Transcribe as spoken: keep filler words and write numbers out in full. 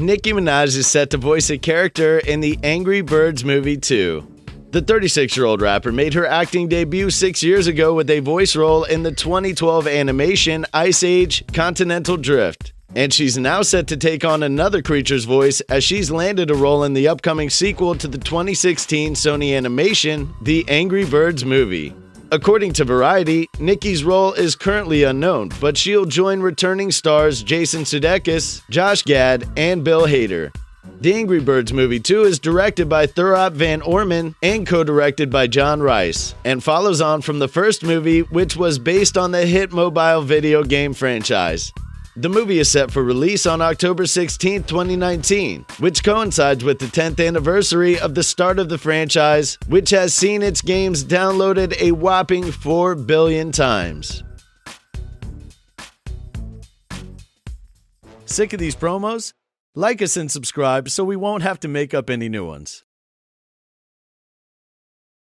Nicki Minaj is set to voice a character in The Angry Birds Movie two. The thirty-six-year-old rapper made her acting debut six years ago with a voice role in the twenty twelve animation Ice Age: Continental Drift. And she's now set to take on another creature's voice as she's landed a role in the upcoming sequel to the twenty sixteen Sony animation The Angry Birds Movie. According to Variety, Nicki's role is currently unknown, but she'll join returning stars Jason Sudeikis, Josh Gad, and Bill Hader. The Angry Birds Movie two is directed by Thurop Van Orman and co-directed by John Rice, and follows on from the first movie, which was based on the hit mobile video game franchise. The movie is set for release on October sixteenth, twenty nineteen, which coincides with the tenth anniversary of the start of the franchise, which has seen its games downloaded a whopping four billion times. Sick of these promos? Like us and subscribe so we won't have to make up any new ones.